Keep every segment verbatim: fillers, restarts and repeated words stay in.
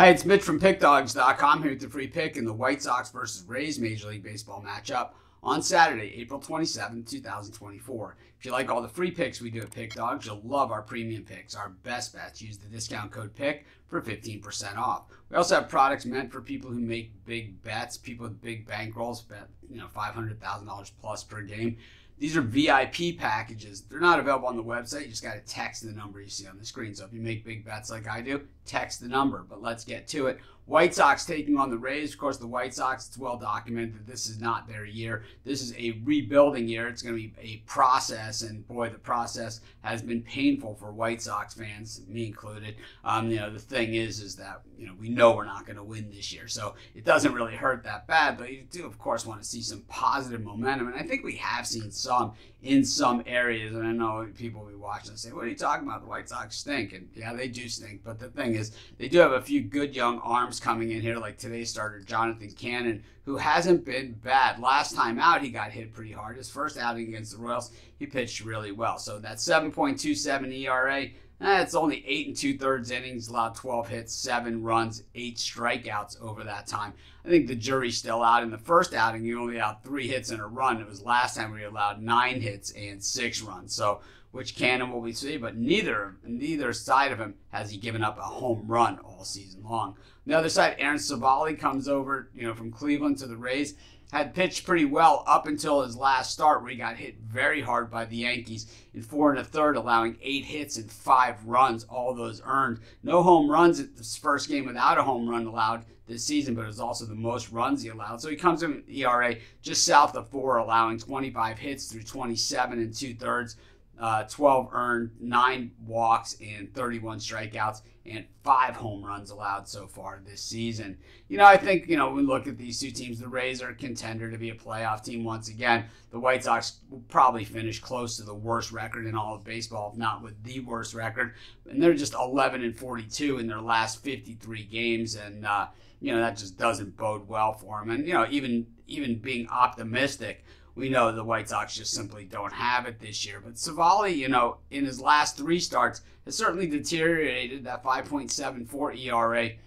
Hi, it's Mitch from Pick Dogs dot com here with the free pick in the White Sox versus Rays Major League Baseball matchup on Saturday, April twenty-seventh, two thousand twenty-four. If you like all the free picks we do at Pick Dogs, you'll love our premium picks, our best bets. Use the discount code PICK for fifteen percent off. We also have products meant for people who make big bets, people with big bankrolls, bet, you know, five hundred thousand dollars plus per game. These are V I P packages. They're not available on the website. You just got to text the number you see on the screen. So if you make big bets like I do, text the number. But let's get to it. White Sox taking on the Rays. Of course, the White Sox, it's well documented that this is not their year. This is a rebuilding year. It's going to be a process. And boy, the process has been painful for White Sox fans, me included. Um, you know, the thing is, is that, you know, we know we're not going to win this year. So it doesn't really hurt that bad. But you do, of course, want to see some positive momentum. And I think we have seen some. Um, in some areas, and I know people will be watching and say, what are you talking about? The White Sox stink. And yeah, they do stink, but the thing is, they do have a few good young arms coming in here, like today's starter, Jonathan Cannon, who hasn't been bad. Last time out, he got hit pretty hard. His first outing against the Royals, he pitched really well. So that seven point two seven E R A, that's only eight and two-thirds innings, allowed twelve hits, seven runs, eight strikeouts over that time. I think the jury's still out. In the first outing, you only allowed three hits and a run. It was last time we allowed nine hits and six runs. So which Cannon will we see? But neither neither side of him has he given up a home run all season long. On the other side, Aaron Sabali comes over, you know, from Cleveland to the Rays. Had pitched pretty well up until his last start, where he got hit very hard by the Yankees in four and a third, allowing eight hits and five runs, all those earned. No home runs at this first game without a home run allowed this season, but it was also the most runs he allowed. So he comes in with E R A just south of four, allowing twenty-five hits through twenty-seven and two-thirds. Uh, twelve earned, nine walks, and thirty-one strikeouts, and five home runs allowed so far this season. You know, I think, you know, when we look at these two teams, the Rays are a contender to be a playoff team once again. The White Sox will probably finish close to the worst record in all of baseball, if not with the worst record. And they're just eleven and forty-two in their last fifty-three games, and, uh, you know, that just doesn't bode well for them. And, you know, even, even being optimistic, we know the White Sox just simply don't have it this year. But Savali, you know, in his last three starts, has certainly deteriorated. That five point seven four E R A,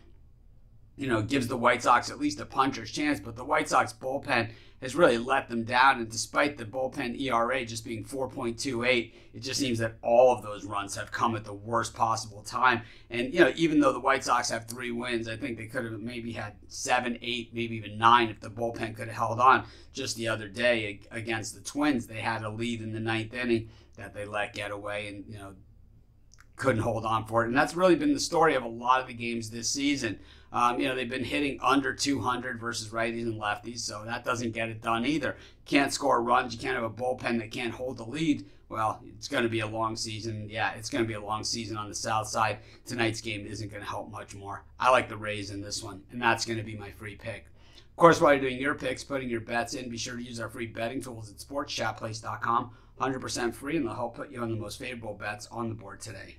you know, gives the White Sox at least a puncher's chance. But the White Sox bullpen has really let them down. And despite the bullpen E R A just being four point two eight, it just seems that all of those runs have come at the worst possible time. And, you know, even though the White Sox have three wins, I think they could have maybe had seven, eight, maybe even nine if the bullpen could have held on. Just the other day against the Twins, they had a lead in the ninth inning that they let get away and, you know, couldn't hold on for it. And that's really been the story of a lot of the games this season. Um, you know, they've been hitting under two hundred versus righties and lefties, so that doesn't get it done either. Can't score runs. You can't have a bullpen that can't hold the lead. Well, it's going to be a long season. Yeah, it's going to be a long season on the south side. Tonight's game isn't going to help much more. I like the Rays in this one, and that's going to be my free pick. Of course, while you're doing your picks, putting your bets in, be sure to use our free betting tools at sports chat place dot com. one hundred percent free, and they'll help put you on the most favorable bets on the board today.